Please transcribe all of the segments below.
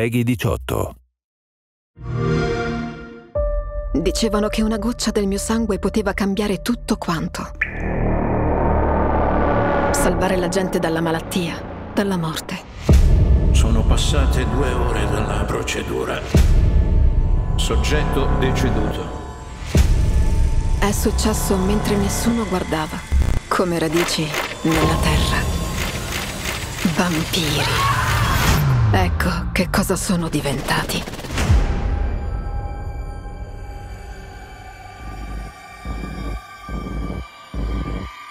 Peggy 18. Dicevano che una goccia del mio sangue poteva cambiare tutto quanto. Salvare la gente dalla malattia, dalla morte. Sono passate 2 ore dalla procedura. Soggetto deceduto. È successo mentre nessuno guardava, come radici nella terra. Vampiri. Ecco che cosa sono diventati.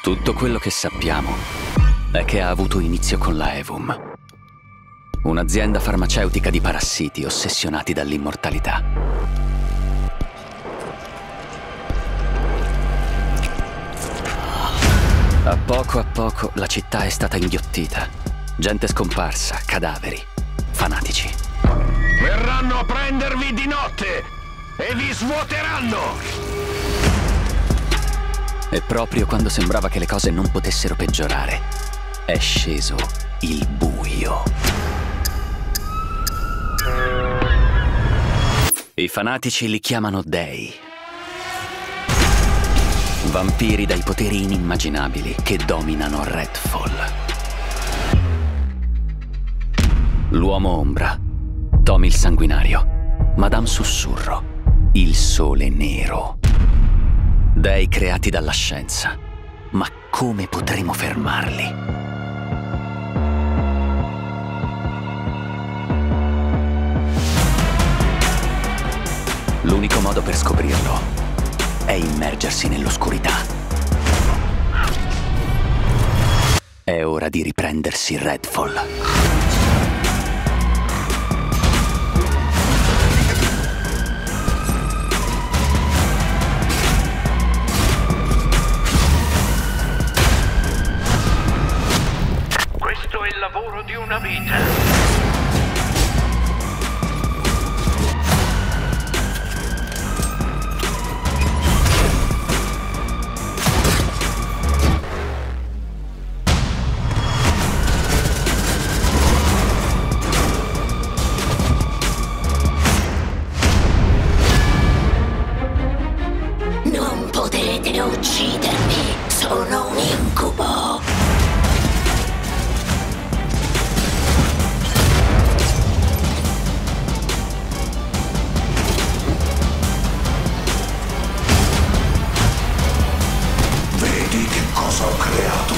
Tutto quello che sappiamo è che ha avuto inizio con la Aevum, un'azienda farmaceutica di parassiti ossessionati dall'immortalità. A poco la città è stata inghiottita. Gente scomparsa, cadaveri, fanatici. Verranno a prendervi di notte e vi svuoteranno! E proprio quando sembrava che le cose non potessero peggiorare, è sceso il buio. I fanatici li chiamano dei. Vampiri dai poteri inimmaginabili che dominano Redfall. L'uomo ombra, Tommy il sanguinario, Madame Sussurro, il sole nero. Dei creati dalla scienza, ma come potremo fermarli? L'unico modo per scoprirlo è immergersi nell'oscurità. È ora di riprendersi Redfall. Questo è il lavoro di una vita. Potete uccidermi, sono un incubo! Vedi che cosa ho creato?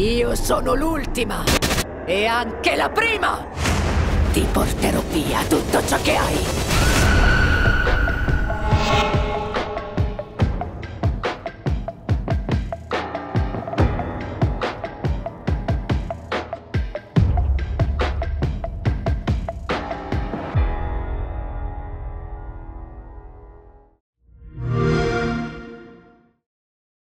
Io sono l'ultima e anche la prima! Ti porterò via tutto ciò che hai!